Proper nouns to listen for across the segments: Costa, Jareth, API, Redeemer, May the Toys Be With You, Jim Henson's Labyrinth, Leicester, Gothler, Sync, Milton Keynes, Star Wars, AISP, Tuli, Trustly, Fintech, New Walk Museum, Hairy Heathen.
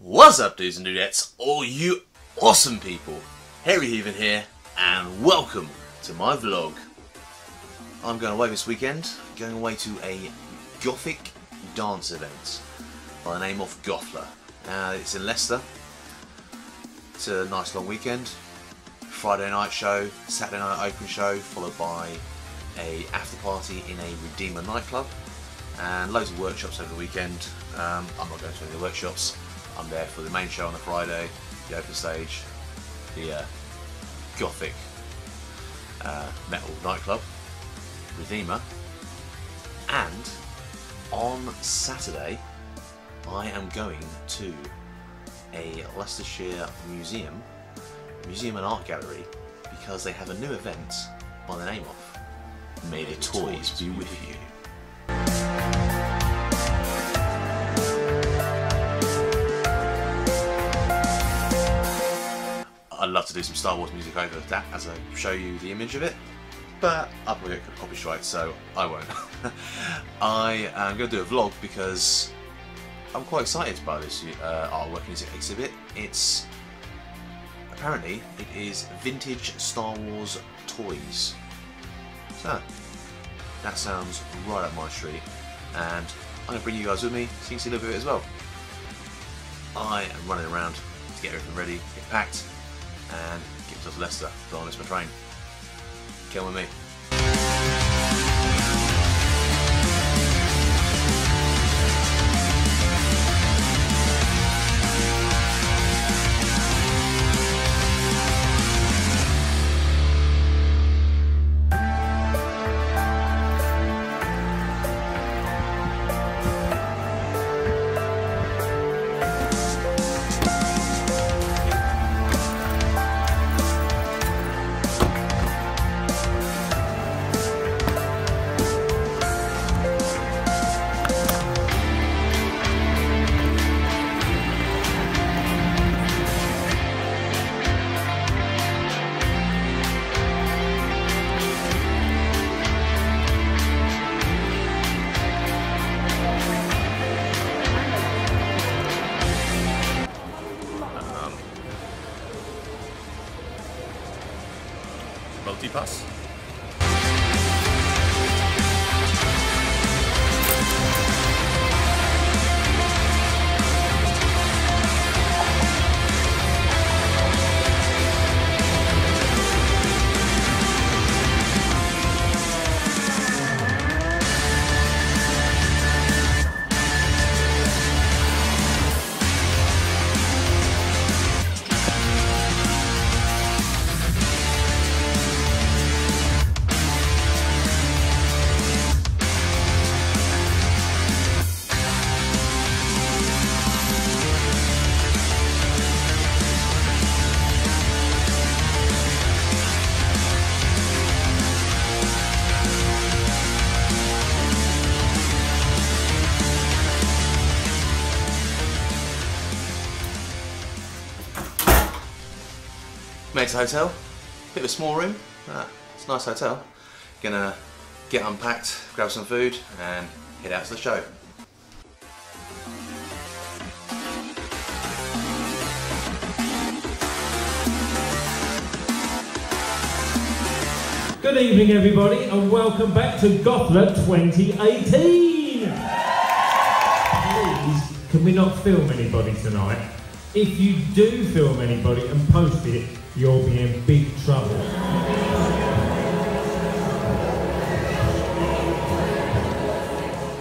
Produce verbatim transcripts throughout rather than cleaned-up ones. What's up, dudes and dudettes, all you awesome people? Hairy Heathen here, and welcome to my vlog. I'm going away this weekend, going away to a gothic dance event by the name of Gothler. Uh, it's in Leicester. It's a nice long weekend. Friday night show, Saturday night open show, followed by a after party in a Redeemer nightclub, and loads of workshops over the weekend. Um, I'm not going to any of the workshops. I'm there for the main show on the Friday, the open stage, the uh, gothic uh, metal nightclub, Redeemer, and on Saturday I am going to a Leicestershire museum, museum and art gallery, because they have a new event by the name of May the Toys Be With You. I'd love to do some Star Wars music over that as I show you the image of it, but I'll probably get copyright, so I won't. I am going to do a vlog because I'm quite excited by this uh, artwork music exhibit. It's apparently it is vintage Star Wars toys, so that sounds right up my street, and I'm going to bring you guys with me so you can see a little bit of it as well. I am running around to get everything ready, get packed, and get to Leicester, go on, it's my train. Come with me. Multipass. Made to hotel, bit of a small room, ah, it's a nice hotel. Gonna get unpacked, grab some food and head out to the show. Good evening everybody and welcome back to Gothler twenty eighteen! Please, can we not film anybody tonight? If you do film anybody and post it, you'll be in big trouble.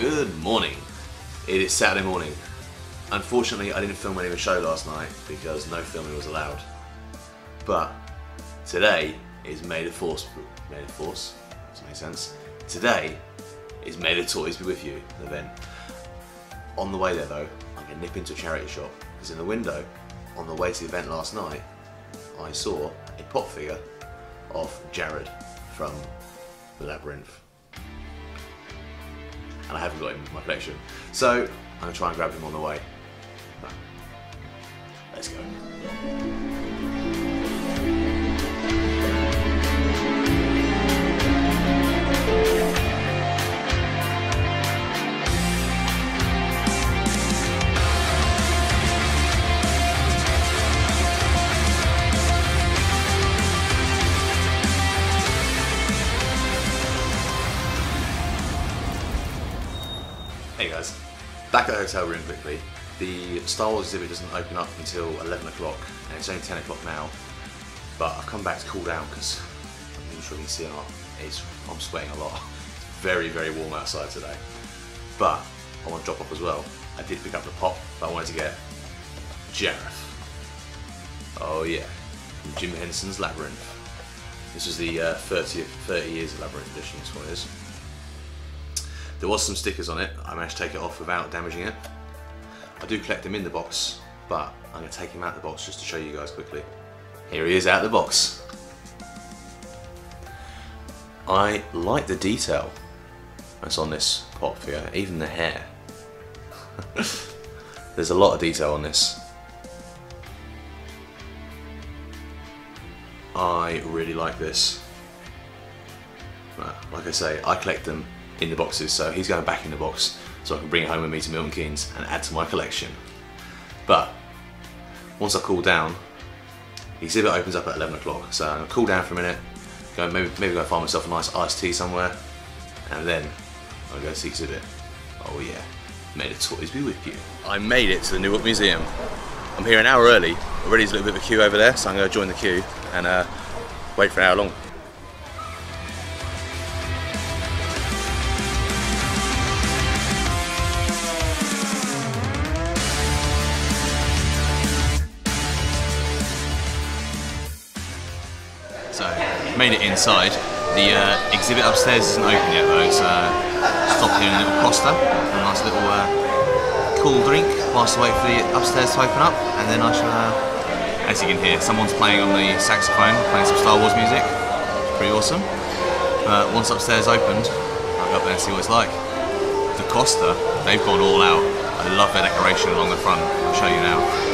Good morning. It is Saturday morning. Unfortunately, I didn't film any of the show last night because no filming was allowed. But today is May the Force. May the Force? Does that make sense? Today is May the Toys Be With You event. On the way there though, I'm going to nip into a charity shop because in the window, on the way to the event last night, I saw a pop figure of Jareth from the Labyrinth, and I haven't got him in my collection, so I'm going to try and grab him on the way. Let's go. Back at the hotel room quickly. The Star Wars exhibit doesn't open up until eleven o'clock, and it's only ten o'clock now. But I've come back to cool down because I'm not sure you can see how it's, I'm sweating a lot. It's very, very warm outside today. But I want to drop off as well. I did pick up the pop, but I wanted to get Jareth. Oh yeah, from Jim Henson's Labyrinth. This is the uh, thirty years of Labyrinth edition, this one is. There was some stickers on it. I managed to take it off without damaging it. I do collect them in the box, but I'm going to take him out of the box just to show you guys quickly. Here he is out of the box. I like the detail that's on this pop here, even the hair. There's a lot of detail on this. I really like this. Like I say, I collect them in the boxes, so he's going back in the box so I can bring it home with me to Milton Keynes and add to my collection. But once I cool down, the exhibit opens up at eleven o'clock, so I'm going to cool down for a minute, go maybe, maybe go find myself a nice iced tea somewhere, and then I'll go to the exhibit. Oh yeah, May the Toys Be With You. I made it to the New Walk Museum. I'm here an hour early. Already there's a little bit of a queue over there, so I'm going to join the queue and uh, wait for an hour long. So, made it inside. The uh, exhibit upstairs isn't open yet though, so stopped here in a little Costa, a nice little uh, cool drink whilst I wait for the upstairs to open up, and then I shall, uh, as you can hear, someone's playing on the saxophone, playing some Star Wars music. Pretty awesome. Uh, once upstairs opened, I'll go up there and see what it's like. The Costa, they've gone all out. I love their decoration along the front. I'll show you now.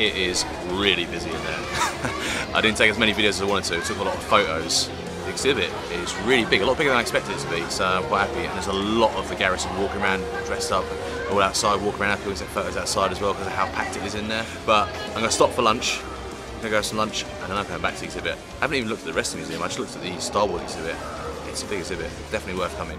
It is really busy in there. I didn't take as many videos as I wanted to, I took a lot of photos. The exhibit is really big, a lot bigger than I expected it to be, so I'm quite happy. And there's a lot of the garrison walking around dressed up, all outside, walking around, people take photos outside as well because of how packed it is in there. But I'm going to stop for lunch. I'm going to go have some lunch and then I'm going back to the exhibit. I haven't even looked at the rest of the museum, I just looked at the Star Wars exhibit. It's a big exhibit, definitely worth coming.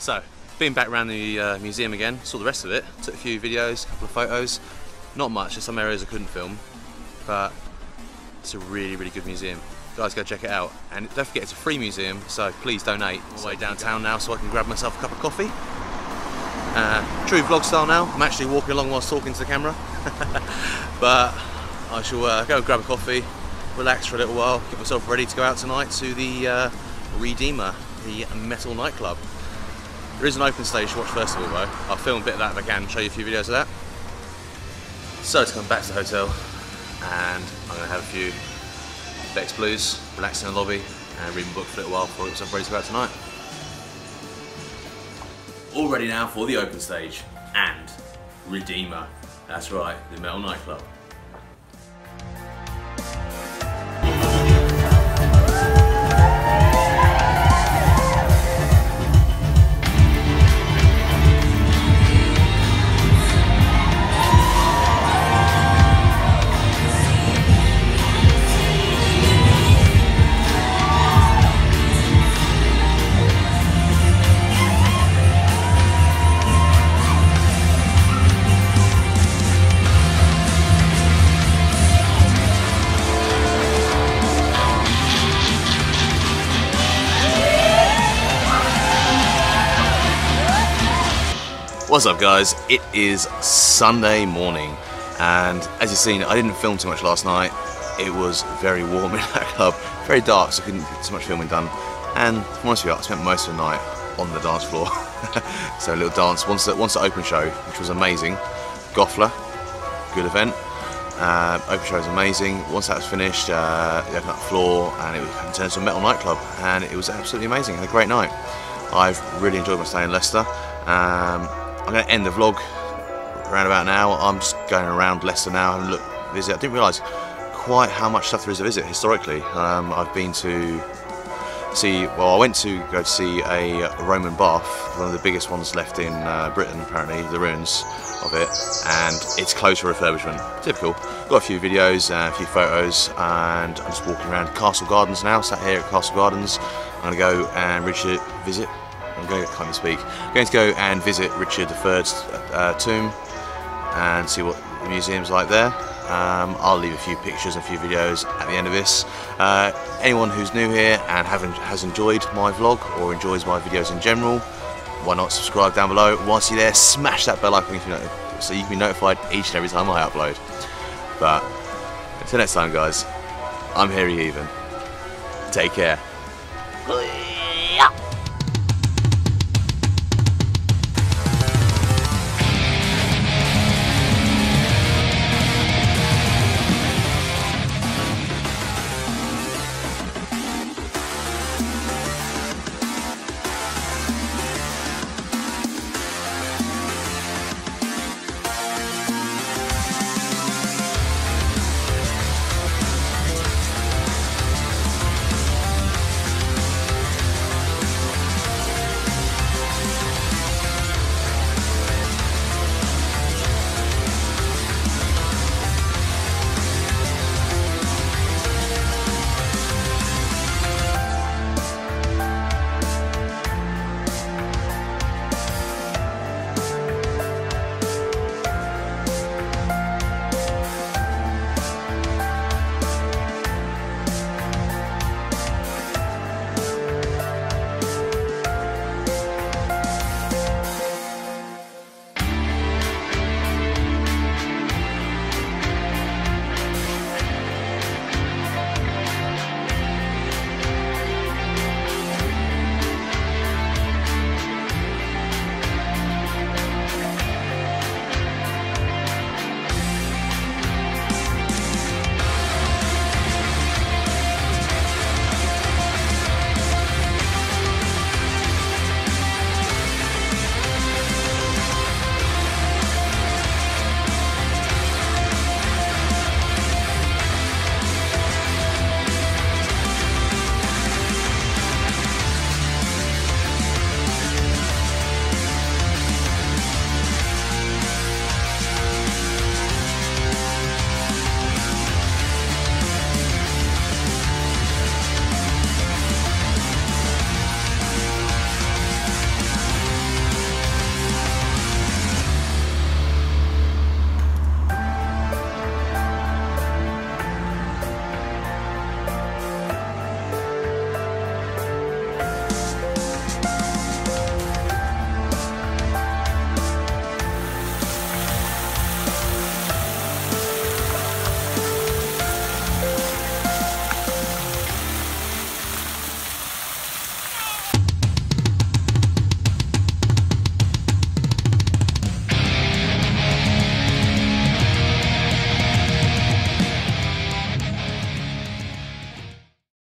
So, been back around the uh, museum again, saw the rest of it, took a few videos, a couple of photos. Not much, there's some areas I couldn't film, but it's a really, really good museum. Guys, go check it out. And don't forget, it's a free museum, so please donate. I'm all the way downtown now so I can grab myself a cup of coffee. Uh, true vlog style now, I'm actually walking along whilst talking to the camera. But I shall uh, go grab a coffee, relax for a little while, get myself ready to go out tonight to the uh, Redeemer, the metal nightclub. There is an open stage to watch first of all though. I'll film a bit of that if I can, show you a few videos of that. So to come back to the hotel and I'm going to have a few Bex Blues, relax in the lobby and read my book for a little while before I'm ready to go out tonight. All ready now for the open stage and Redeemer. That's right, the metal nightclub. What's up guys, it is Sunday morning and as you've seen I didn't film too much last night. It was very warm in that club, very dark so I couldn't get too much filming done, and to be honest with you I spent most of the night on the dance floor. So a little dance once the, once the open show, which was amazing. Gothler, good event. Um, open show was amazing. Once that was finished uh, they opened up the floor and it was turned into a metal nightclub and it was absolutely amazing. I had a great night. I've really enjoyed my stay in Leicester. Um, I'm going to end the vlog around about now. I'm just going around Leicester now and look, visit. I didn't realise quite how much stuff there is to visit historically. Um, I've been to see, well I went to go to see a Roman bath, one of the biggest ones left in uh, Britain apparently, the ruins of it, and it's closed for refurbishment. Typical. Got a few videos, uh, a few photos, and I'm just walking around Castle Gardens now, sat here at Castle Gardens. I'm going to go and Richard visit. I'm going to get, can't speak. I'm going to go and visit Richard the Third's uh, tomb and see what the museum's like there. Um, I'll leave a few pictures and a few videos at the end of this. Uh, anyone who's new here and haven't, has enjoyed my vlog or enjoys my videos in general, why not subscribe down below? Whilst you're there, smash that bell icon if you know, so you can be notified each and every time I upload. But until next time guys, I'm Hairy Heathen. Take care. Bye.